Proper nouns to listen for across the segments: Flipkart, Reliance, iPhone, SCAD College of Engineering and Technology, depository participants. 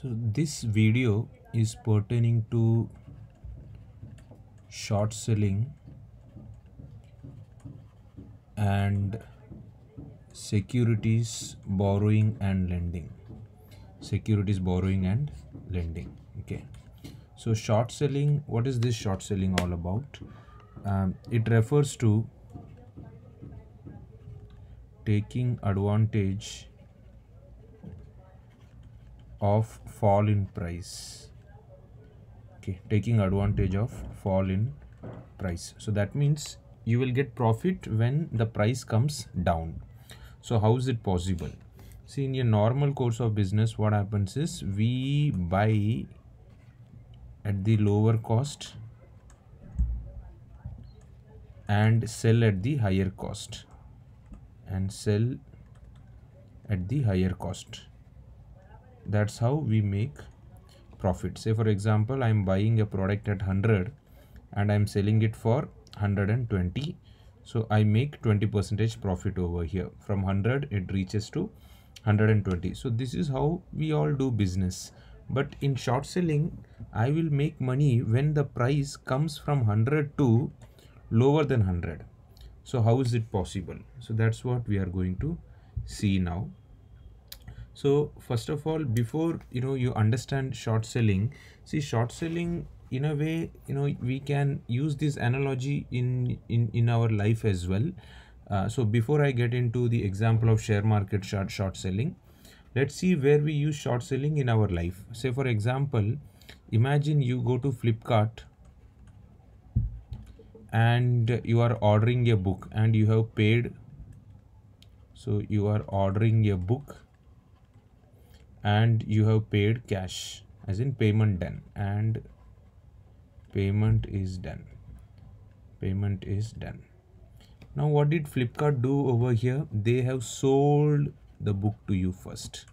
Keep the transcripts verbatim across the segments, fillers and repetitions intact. So this video is pertaining to short selling and securities borrowing and lending. Securities borrowing and lending. Okay. So short selling, what is this short selling all about? Um, it refers to taking advantage of fall in price. Okay, taking advantage of fall in price. So that means you will get profit when the price comes down. So how is it possible? See, in your normal course of business, what happens is we buy at the lower cost and sell at the higher cost and sell at the higher cost. That's how we make profit. Say for example, I'm buying a product at one hundred and I'm selling it for one hundred twenty. So I make twenty percent profit over here. From one hundred, it reaches to one hundred twenty. So this is how we all do business. But in short selling, I will make money when the price comes from one hundred to lower than one hundred. So how is it possible? So that's what we are going to see now. So first of all, before you know you understand short selling, see short selling in a way, you know, we can use this analogy in in, in our life as well. Uh, so before I get into the example of share market short, short selling, let's see where we use short selling in our life. Say for example, imagine you go to Flipkart and you are ordering a book and you have paid. So you are ordering a book and you have paid cash, as in payment done, and payment is done, payment is done. Now what did Flipkart do over here? They have sold the book to you first,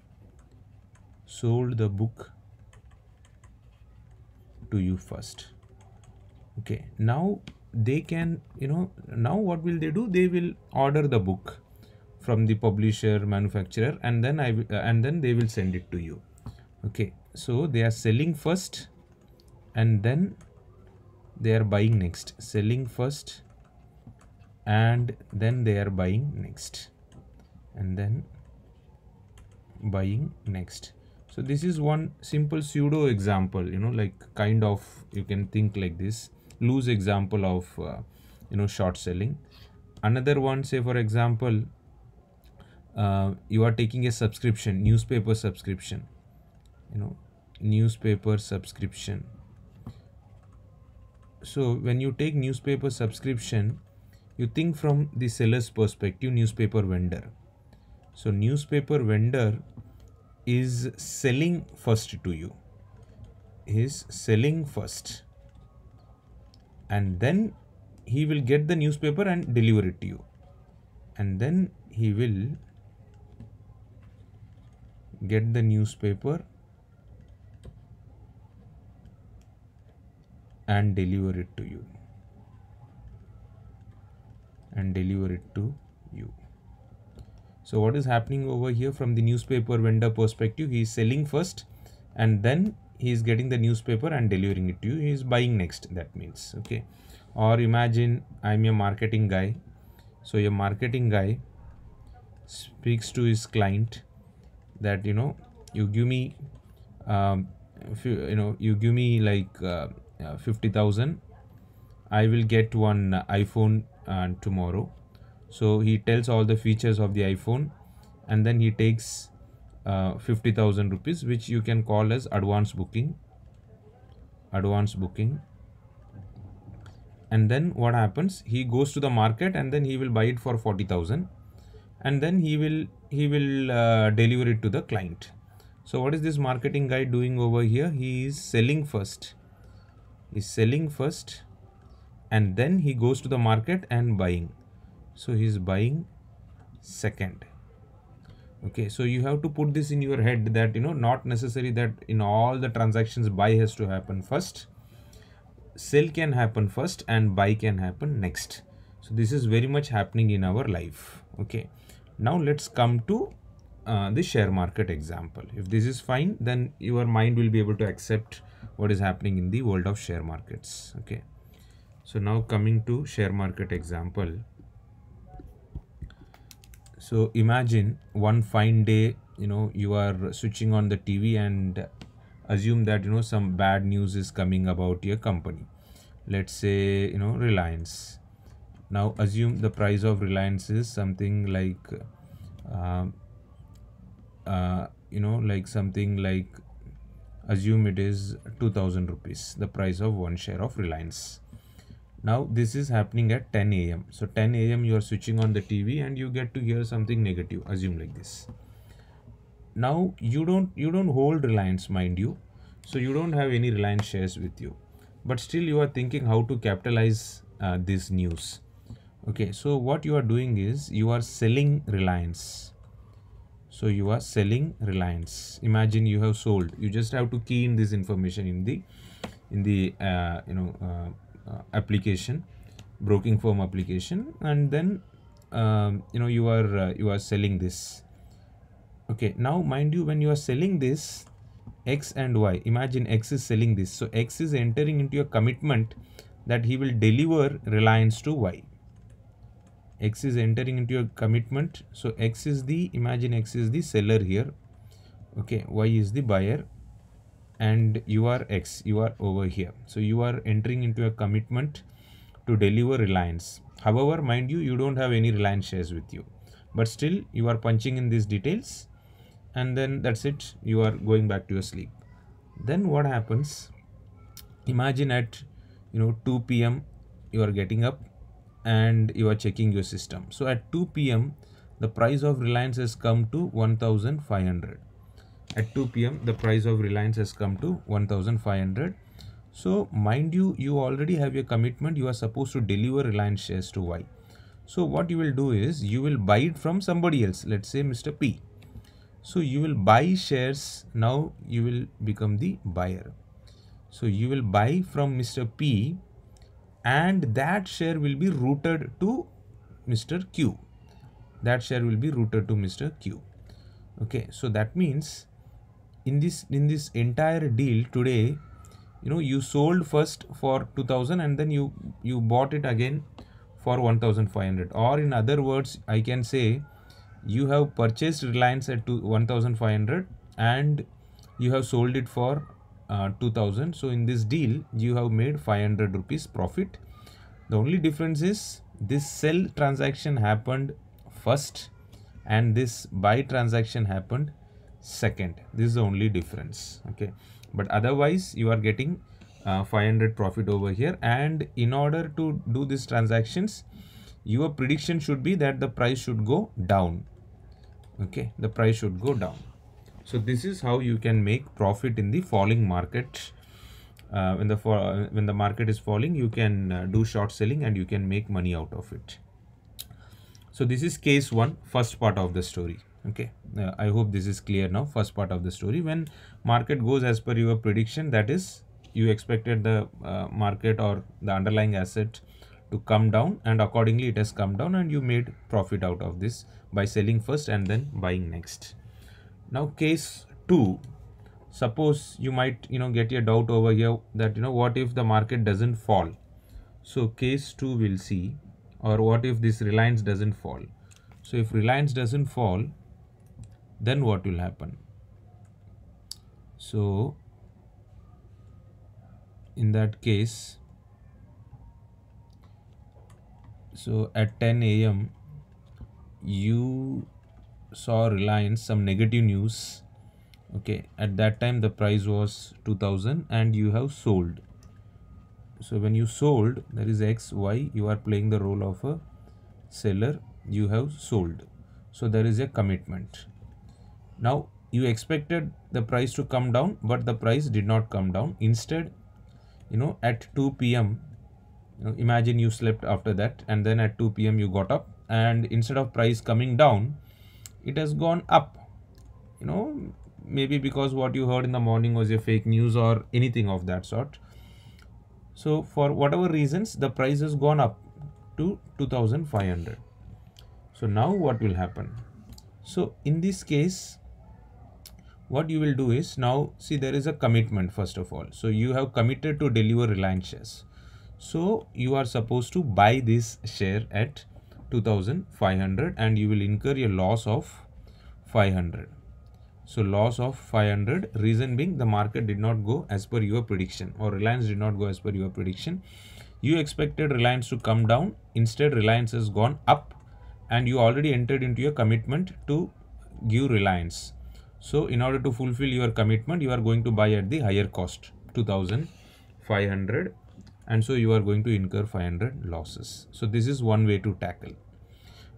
sold the book to you first. Okay, now they can, you know, now what will they do? They will order the book from the publisher, manufacturer, and then I uh, and then they will send it to you. Okay, so they are selling first and then they are buying next, selling first and then they are buying next and then buying next. So this is one simple pseudo example, you know, like kind of, you can think like this loose example of uh, you know, short selling. Another one, say for example, Uh, you are taking a subscription, newspaper subscription, you know, newspaper subscription. So when you take newspaper subscription, you think from the seller's perspective, newspaper vendor. So newspaper vendor is selling first to you, is selling first, and then he will get the newspaper and deliver it to you, and then he will get the newspaper and deliver it to you and deliver it to you. So what is happening over here from the newspaper vendor perspective? He is selling first and then he is getting the newspaper and delivering it to you. He is buying next, that means. Okay, or imagine I'm a marketing guy. So your marketing guy speaks to his client that, you know, you give me um, if you, you know you give me like uh, uh, fifty thousand, I will get one uh, iPhone uh, tomorrow. So he tells all the features of the iPhone and then he takes uh, fifty thousand rupees, which you can call as advance booking, advance booking. And then what happens? He goes to the market and then he will buy it for forty thousand and then he will he will uh, deliver it to the client. So what is this marketing guy doing over here? He is selling first, is selling first, and then he goes to the market and buying. So he is buying second. Okay, so you have to put this in your head that, you know, not necessary that in all the transactions buy has to happen first. Sell can happen first and buy can happen next. So this is very much happening in our life. Okay, now let's come to uh, the share market example. If this is fine, then your mind will be able to accept what is happening in the world of share markets. Okay. So now coming to share market example. So imagine one fine day, you know, you are switching on the T V and assume that, you know, some bad news is coming about your company. Let's say, you know, Reliance. Now assume the price of Reliance is something like, uh, uh, you know, like something like, assume it is two thousand rupees, the price of one share of Reliance. Now this is happening at ten A M So ten A M you are switching on the T V and you get to hear something negative, assume like this. Now you don't you don't hold Reliance, mind you, so you don't have any Reliance shares with you, but still you are thinking how to capitalize uh, this news. Okay, so what you are doing is you are selling Reliance. So you are selling Reliance. Imagine you have sold. You just have to key in this information in the in the uh, you know uh, uh, application, broking firm application, and then um, you know you are uh, you are selling this. Okay, now mind you, when you are selling this, X and Y, imagine X is selling this. So X is entering into a commitment that he will deliver Reliance to Y. X is entering into a commitment. So X is the, imagine X is the seller here. Okay, Y is the buyer and you are X, you are over here. So you are entering into a commitment to deliver Reliance. However, mind you, you don't have any Reliance shares with you, but still you are punching in these details and then that's it. You are going back to your sleep. Then what happens? Imagine at, you know, two P M you are getting up and you are checking your system. So at two P M the price of Reliance has come to one thousand five hundred. At two P M the price of Reliance has come to one thousand five hundred. So mind you, you already have your commitment. You are supposed to deliver Reliance shares to Y. So what you will do is you will buy it from somebody else. Let's say Mister P. So you will buy shares. Now you will become the buyer. So you will buy from Mister P and that share will be routed to Mister Q. That share will be routed to Mister Q. Okay. So that means in this, in this entire deal today, you know, you sold first for two thousand and then you, you bought it again for one thousand five hundred, or in other words, I can say you have purchased Reliance at one thousand five hundred and you have sold it for uh, two thousand. So in this deal, you have made five hundred rupees profit. The only difference is this sell transaction happened first and this buy transaction happened second. This is the only difference. Okay. But otherwise you are getting Uh, five hundred profit over here, and in order to do these transactions your prediction should be that the price should go down. Okay, the price should go down. So this is how you can make profit in the falling market. uh, when the uh, when the market is falling, you can uh, do short selling and you can make money out of it. So this is case one, first part of the story. Okay, uh, I hope this is clear now. First part of the story, when market goes as per your prediction, that is, you expected the uh, market or the underlying asset to come down and accordingly it has come down and you made profit out of this by selling first and then buying next. Now case two, suppose you might, you know, get your doubt over here that, you know, what if the market doesn't fall? So case two we'll see, or what if this Reliance doesn't fall? So if Reliance doesn't fall, then what will happen? So in that case, so at ten A M you saw Reliance, some negative news. Okay, at that time the price was two thousand and you have sold. So when you sold, there is X, Y, you are playing the role of a seller, you have sold. So there is a commitment. Now you expected the price to come down, but the price did not come down. Instead, you know, at two P M, you know, imagine you slept after that and then at two P M you got up and instead of price coming down, it has gone up. You know, maybe because what you heard in the morning was a fake news or anything of that sort. So for whatever reasons, the price has gone up to two thousand five hundred. So now what will happen? So in this case, what you will do is, now see, there is a commitment first of all. So you have committed to deliver Reliance shares. So you are supposed to buy this share at two thousand five hundred and you will incur a loss of five hundred. So loss of five hundred, reason being the market did not go as per your prediction, or Reliance did not go as per your prediction. You expected Reliance to come down, instead Reliance has gone up and you already entered into your commitment to give Reliance. So in order to fulfill your commitment, you are going to buy at the higher cost, two thousand five hundred, and so you are going to incur five hundred losses. So this is one way to tackle.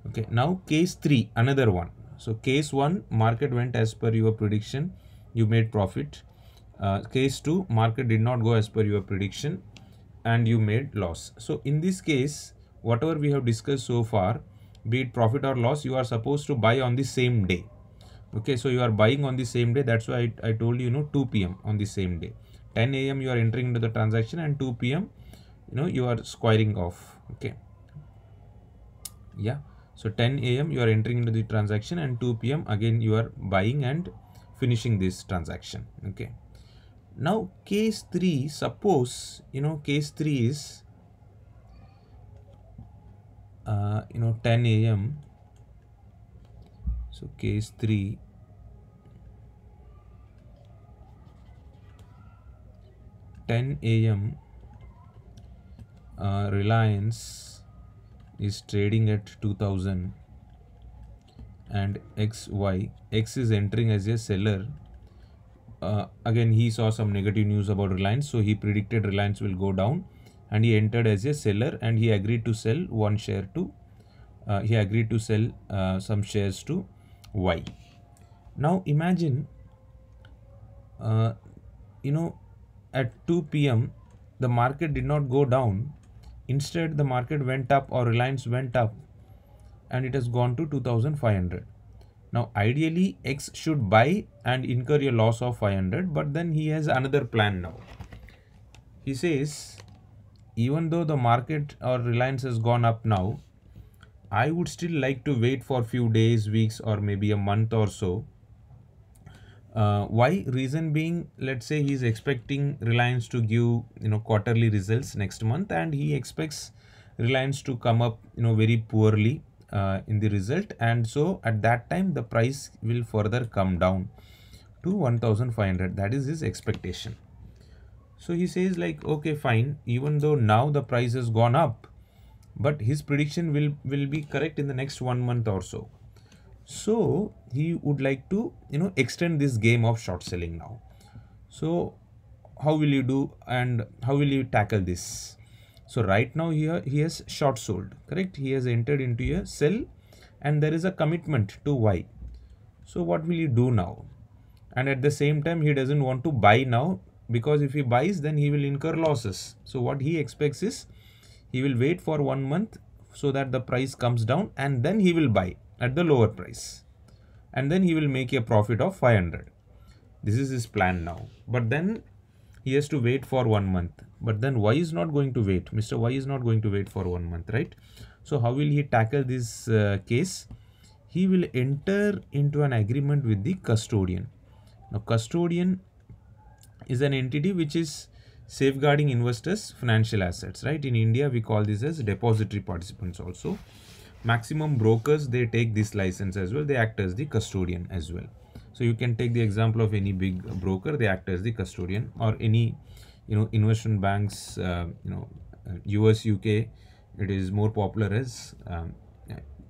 Okay, now case three, another one. So case one, market went as per your prediction, you made profit. Uh, case two, market did not go as per your prediction and you made loss. So in this case, whatever we have discussed so far, be it profit or loss, you are supposed to buy on the same day. Okay, so you are buying on the same day. That's why I, I told you, you know, two P M on the same day. ten A M you are entering into the transaction and two P M you know, you are squaring off. Okay. Yeah. So ten A M you are entering into the transaction and two P M again you are buying and finishing this transaction. Okay. Now case three, suppose, you know, case three is, uh, you know, ten A M So case three, ten A M uh, Reliance is trading at two thousand and X Y, X is entering as a seller. Uh, again, he saw some negative news about Reliance, so he predicted Reliance will go down and he entered as a seller and he agreed to sell one share to, uh, he agreed to sell uh, some shares to Y. Now imagine, uh, you know, at two P M the market did not go down, instead the market went up, or Reliance went up and it has gone to two thousand five hundred. Now ideally X should buy and incur a loss of five hundred, but then he has another plan now. He says, even though the market or Reliance has gone up now, I would still like to wait for few days, weeks, or maybe a month or so. Uh, why? Reason being, let's say he is expecting Reliance to give, you know, quarterly results next month, and he expects Reliance to come up, you know, very poorly uh, in the result, and so at that time the price will further come down to one thousand five hundred. That is his expectation. So he says like, okay, fine, even though now the price has gone up, but his prediction will, will be correct in the next one month or so. So he would like to, you know, extend this game of short selling now. So how will you do and how will you tackle this? So right now here he has short sold, correct? He has entered into a sell and there is a commitment to Y. So what will you do now? And at the same time, he doesn't want to buy now, because if he buys, then he will incur losses. So what he expects is, he will wait for one month so that the price comes down and then he will buy at the lower price. And then he will make a profit of five hundred. This is his plan now. But then he has to wait for one month. But then Y is not going to wait. Mister Y is not going to wait for one month, right? So how will he tackle this uh, case? He will enter into an agreement with the custodian. Now custodian is an entity which is safeguarding investors' financial assets, right? In India, we call this as depository participants also. Maximum brokers, they take this license as well. They act as the custodian as well. So you can take the example of any big broker. They act as the custodian, or any, you know, investment banks, uh, you know, U S, U K, it is more popular as um,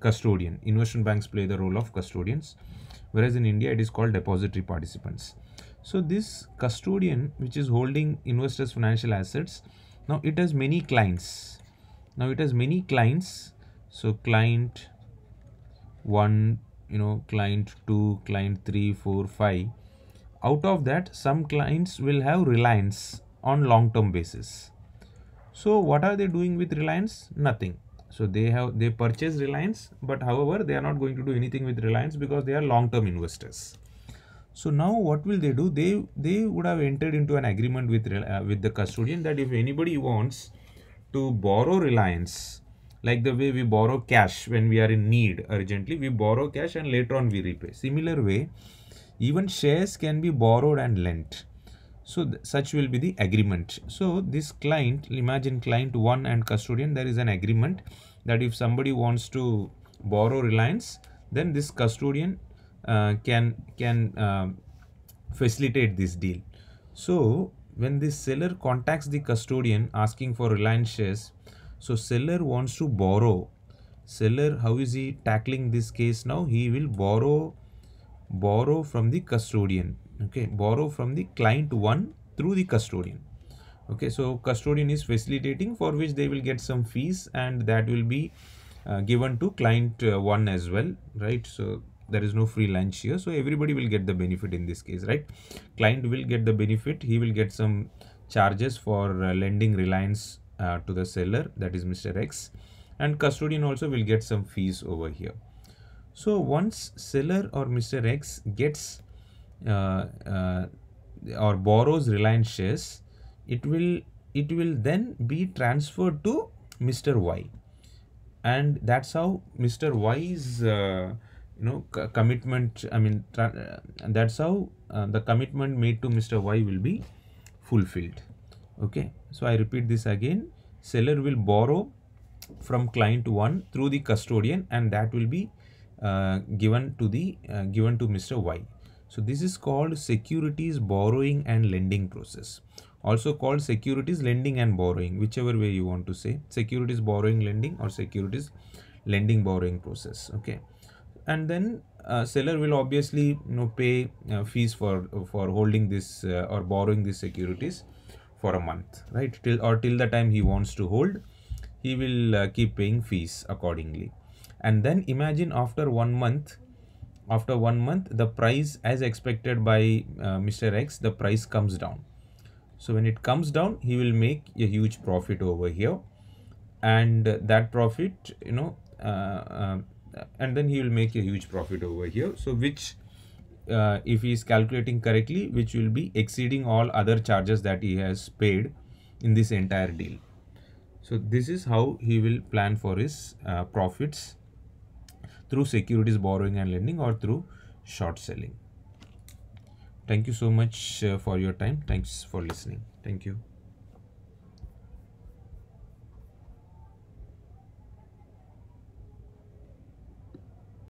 custodian. Investment banks play the role of custodians, whereas in India, it is called depository participants. So this custodian, which is holding investors' financial assets, now it has many clients. Now it has many clients. So client one, you know, client two, client three, four, five. Out of that, some clients will have Reliance on long-term basis. So what are they doing with Reliance? Nothing. So they have they purchase Reliance, but however, they are not going to do anything with Reliance because they are long-term investors. So now what will they do? They they would have entered into an agreement with, uh, with the custodian that if anybody wants to borrow Reliance like the way we borrow cash when we are in need urgently, we borrow cash and later on we repay. Similar way, even shares can be borrowed and lent. So th such will be the agreement. So this client, imagine client one and custodian, there is an agreement that if somebody wants to borrow Reliance, then this custodian uh, can, can uh, facilitate this deal. So when the seller contacts the custodian asking for Reliance shares, so seller wants to borrow. Seller, how is he tackling this case now? He will borrow, borrow from the custodian. Okay, borrow from the client one through the custodian. Okay, so custodian is facilitating, for which they will get some fees, and that will be uh, given to client uh, one as well, right? So there is no free lunch here. So everybody will get the benefit in this case, right? Client will get the benefit. He will get some charges for uh, lending Reliance Uh, to the seller, that is Mister X, and custodian also will get some fees over here. So once seller or Mister X gets uh, uh, or borrows Reliance shares, it will it will then be transferred to Mister Y, and that's how Mister Y's uh, you know commitment. I mean, and that's how uh, the commitment made to Mister Y will be fulfilled. Okay, so I repeat this again. Seller will borrow from client one through the custodian, and that will be uh, given to the uh, given to Mister Y. So this is called securities borrowing and lending process, also called securities lending and borrowing, whichever way you want to say, securities borrowing lending or securities lending borrowing process. Okay, and then uh, seller will obviously you know pay uh, fees for for holding this uh, or borrowing these securities for a month, right? Till or till the time he wants to hold, he will uh, keep paying fees accordingly. And then imagine after one month, after one month, the price as expected by uh, Mister X, the price comes down. So when it comes down, he will make a huge profit over here, and uh, that profit, you know, uh, uh, and then he will make a huge profit over here. So which Uh, if he is calculating correctly, which will be exceeding all other charges that he has paid in this entire deal. So this is how he will plan for his uh, profits through securities borrowing and lending or through short selling. Thank you so much uh, for your time. Thanks for listening. Thank you.